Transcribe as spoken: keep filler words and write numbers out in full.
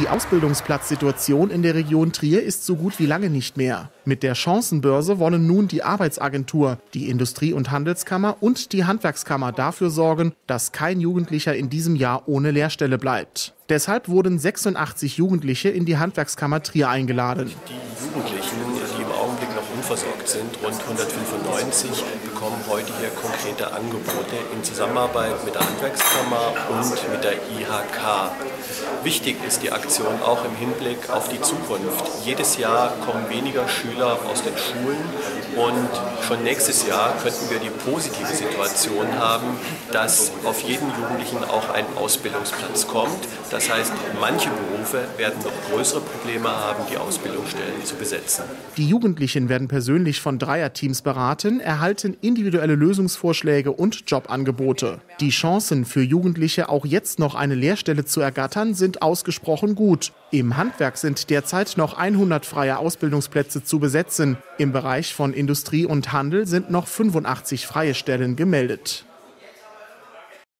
Die Ausbildungsplatzsituation in der Region Trier ist so gut wie lange nicht mehr. Mit der Chancenbörse wollen nun die Arbeitsagentur, die Industrie- und Handelskammer und die Handwerkskammer dafür sorgen, dass kein Jugendlicher in diesem Jahr ohne Lehrstelle bleibt. Deshalb wurden sechsundachtzig Jugendliche in die Handwerkskammer Trier eingeladen. Die Jugendlichen, die im Augenblick noch unversorgt sind, rund hundertfünfundneunzig, bekommen heute hier konkrete Angebote in Zusammenarbeit mit der Handwerkskammer und mit der I H K. Wichtig ist die Aktion auch im Hinblick auf die Zukunft. Jedes Jahr kommen weniger Schüler aus den Schulen und schon nächstes Jahr könnten wir die positive Situation haben, dass auf jeden Jugendlichen auch ein Ausbildungsplatz kommt. Das heißt, manche Berufe werden noch größere Probleme haben, die Ausbildungsstellen zu besetzen. Die Jugendlichen werden persönlich von Dreierteams beraten, erhalten individuelle Lösungsvorschläge und Jobangebote. Die Chancen für Jugendliche, auch jetzt noch eine Lehrstelle zu ergattern, sind ausgesprochen gut. Im Handwerk sind derzeit noch hundert freie Ausbildungsplätze zu besetzen. Im Bereich von Industrie und Handel sind noch fünfundachtzig freie Stellen gemeldet.